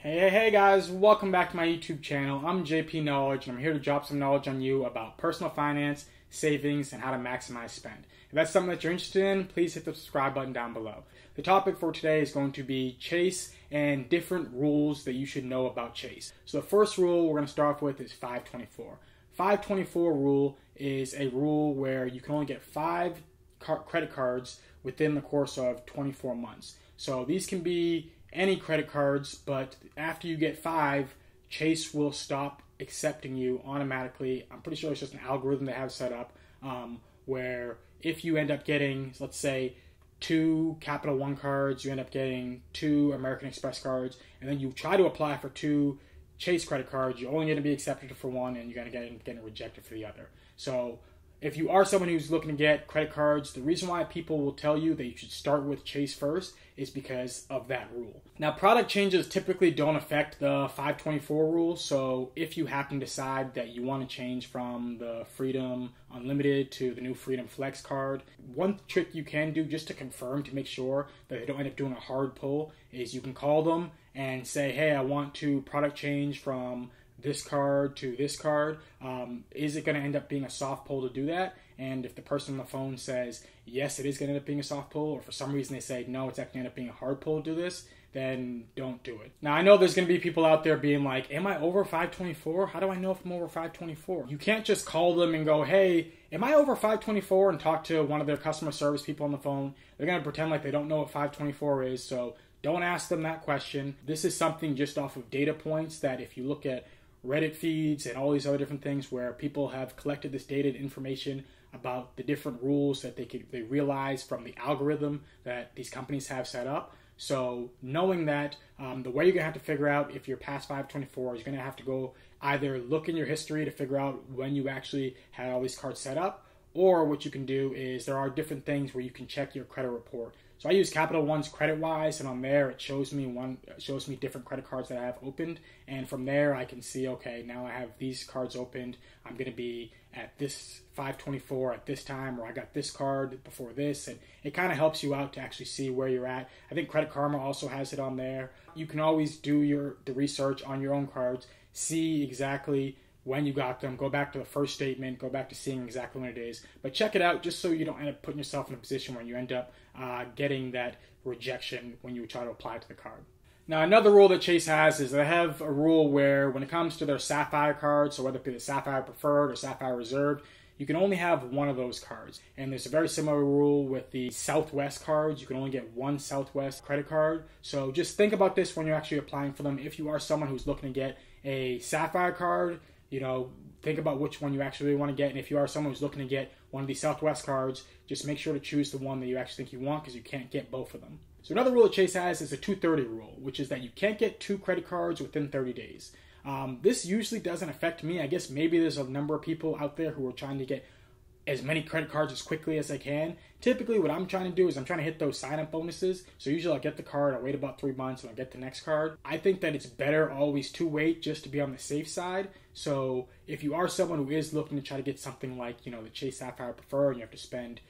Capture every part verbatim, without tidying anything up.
Hey, hey guys, welcome back to my YouTube channel. I'm J P Knowledge and I'm here to drop some knowledge on you about personal finance, savings, and how to maximize spend. If that's something that you're interested in, please hit the subscribe button down below. The topic for today is going to be Chase and different rules that you should know about Chase. So the first rule we're going to start off with is five twenty-four. five twenty-four rule is a rule where you can only get five car- credit cards within the course of twenty-four months. So these can be any credit cards, but after you get five, Chase will stop accepting you automatically. I'm pretty sure it's just an algorithm they have set up um, where if you end up getting, let's say, two Capital One cards, you end up getting two American Express cards, and then you try to apply for two Chase credit cards, you're only going to be accepted for one and you're going to get getting rejected for the other. So if you are someone who's looking to get credit cards, the reason why people will tell you that you should start with Chase first is because of that rule. Now, product changes typically don't affect the five twenty-four rule, so if you happen to decide that you want to change from the Freedom Unlimited to the new Freedom Flex card, one trick you can do just to confirm to make sure that they don't end up doing a hard pull is you can call them and say, hey, I want to product change from this card to this card. Um, is it going to end up being a soft pull to do that? And if the person on the phone says, yes, it is going to end up being a soft pull, or for some reason they say, no, it's actually going to end up being a hard pull to do this, then don't do it. Now, I know there's going to be people out there being like, am I over five twenty-four? How do I know if I'm over five twenty-four? You can't just call them and go, hey, am I over five twenty-four? And talk to one of their customer service people on the phone. They're going to pretend like they don't know what five twenty-four is, so don't ask them that question. This is something just off of data points that if you look at Reddit feeds and all these other different things where people have collected this dated information about the different rules that they could, they realize from the algorithm that these companies have set up. So knowing that, um, the way you're going to have to figure out if you're past five twenty-four is you're going to have to go either look in your history to figure out when you actually had all these cards set up, or what you can do is there are different things where you can check your credit report. So I use Capital One's CreditWise, and on there it shows me one it shows me different credit cards that I have opened, and from there I can see, okay, now I have these cards opened. I'm going to be at this five twenty-four at this time, or I got this card before this, and it kind of helps you out to actually see where you're at. I think Credit Karma also has it on there. You can always do your the research on your own cards, see exactly when you got them, go back to the first statement, go back to seeing exactly when it is, but check it out just so you don't end up putting yourself in a position where you end up uh, getting that rejection when you try to apply to the card. Now, another rule that Chase has is they have a rule where when it comes to their Sapphire cards, so whether it be the Sapphire Preferred or Sapphire Reserve, you can only have one of those cards. And there's a very similar rule with the Southwest cards. You can only get one Southwest credit card. So just think about this when you're actually applying for them. If you are someone who's looking to get a Sapphire card, you know, think about which one you actually want to get. And if you are someone who's looking to get one of these Southwest cards, just make sure to choose the one that you actually think you want, because you can't get both of them. So another rule that Chase has is a two thirty rule, which is that you can't get two credit cards within thirty days. Um, this usually doesn't affect me. I guess maybe there's a number of people out there who are trying to get as many credit cards as quickly as I can. Typically what I'm trying to do is I'm trying to hit those sign up bonuses. So usually I'll get the card, I'll wait about three months and I'll get the next card. I think that it's better always to wait just to be on the safe side. So if you are someone who is looking to try to get something like, you know, the Chase Sapphire Preferred, and you have to spend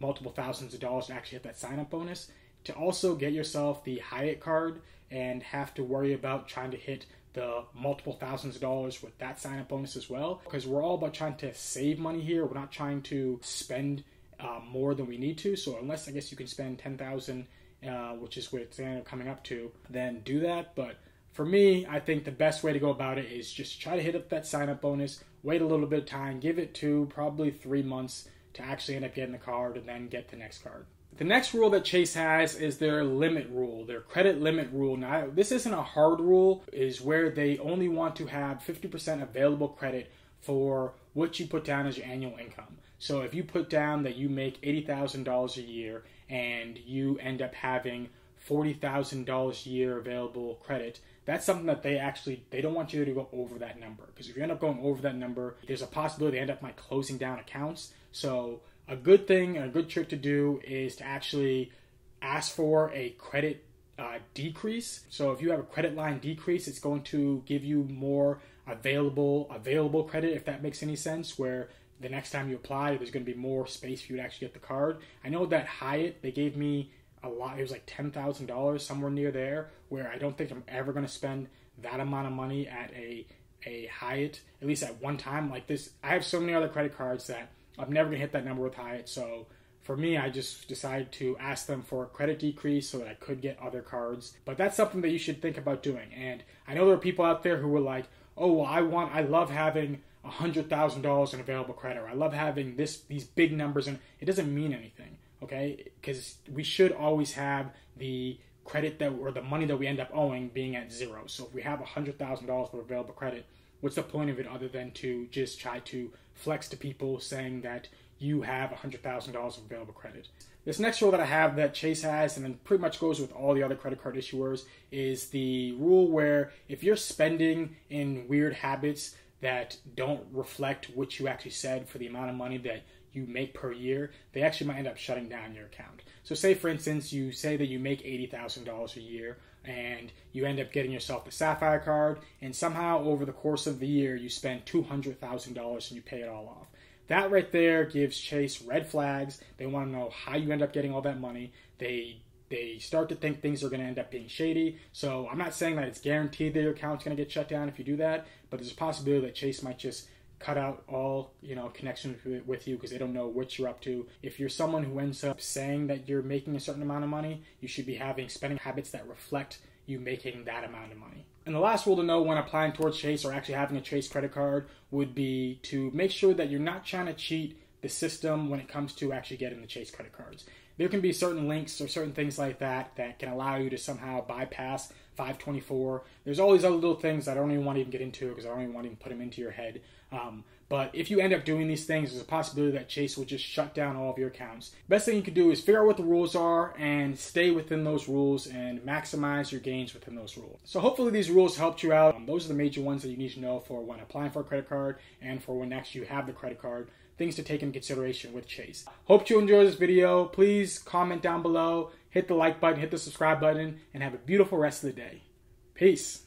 multiple thousands of dollars to actually hit that sign up bonus, to also get yourself the Hyatt card and have to worry about trying to hit the multiple thousands of dollars with that sign-up bonus as well, because we're all about trying to save money here. We're not trying to spend uh, more than we need to. So unless, I guess, you can spend ten thousand, uh, which is what it's coming up to, then do that. But for me, I think the best way to go about it is just try to hit up that sign-up bonus, wait a little bit of time, give it two, probably three months to actually end up getting the card and then get the next card. The next rule that Chase has is their limit rule, their credit limit rule. Now, this isn't a hard rule, is where they only want to have fifty percent available credit for what you put down as your annual income. So if you put down that you make eighty thousand dollars a year and you end up having forty thousand dollars a year available credit, that's something that they actually, they don't want you to go over that number. Because if you end up going over that number, there's a possibility they end up like closing down accounts. So a good thing, a good trick to do is to actually ask for a credit uh, decrease. So if you have a credit line decrease, it's going to give you more available available credit, if that makes any sense, where the next time you apply, there's going to be more space for you to actually get the card. I know that Hyatt, they gave me a lot. It was like ten thousand dollars, somewhere near there, where I don't think I'm ever going to spend that amount of money at a a Hyatt, at least at one time. Like this, I have so many other credit cards that I'm never going to hit that number with Hyatt. So for me, I just decided to ask them for a credit decrease so that I could get other cards. But that's something that you should think about doing. And I know there are people out there who were like, oh, well, I want, I love having one hundred thousand dollars in available credit, or I love having this, these big numbers, and it doesn't mean anything, okay? Because we should always have the credit that, or the money that we end up owing being at zero. So if we have one hundred thousand dollars for available credit, what's the point of it other than to just try to flex to people saying that you have one hundred thousand dollars of available credit? This next rule that I have that Chase has, and then pretty much goes with all the other credit card issuers, is the rule where if you're spending in weird habits that don't reflect what you actually said for the amount of money that you make per year, they actually might end up shutting down your account. So say, for instance, you say that you make eighty thousand dollars a year, and you end up getting yourself the Sapphire card, and somehow over the course of the year, you spend two hundred thousand dollars and you pay it all off. That right there gives Chase red flags. They want to know how you end up getting all that money. They they start to think things are going to end up being shady. So I'm not saying that it's guaranteed that your account's going to get shut down if you do that, but there's a possibility that Chase might just cut out all, you know, connections with you because they don't know what you're up to. If you're someone who ends up saying that you're making a certain amount of money, you should be having spending habits that reflect you making that amount of money. And the last rule to know when applying towards Chase or actually having a Chase credit card would be to make sure that you're not trying to cheat the system when it comes to actually getting the Chase credit cards. There can be certain links or certain things like that that can allow you to somehow bypass five twenty-four. There's all these other little things that I don't even want to even get into because I don't even want to even put them into your head. Um, but if you end up doing these things, there's a possibility that Chase will just shut down all of your accounts. Best thing you can do is figure out what the rules are and stay within those rules and maximize your gains within those rules. So hopefully these rules helped you out. Um, those are the major ones that you need to know for when applying for a credit card and for when next you have the credit card. Things to take into consideration with Chase. Hope you enjoyed this video. Please comment down below, hit the like button, hit the subscribe button, and have a beautiful rest of the day. Peace.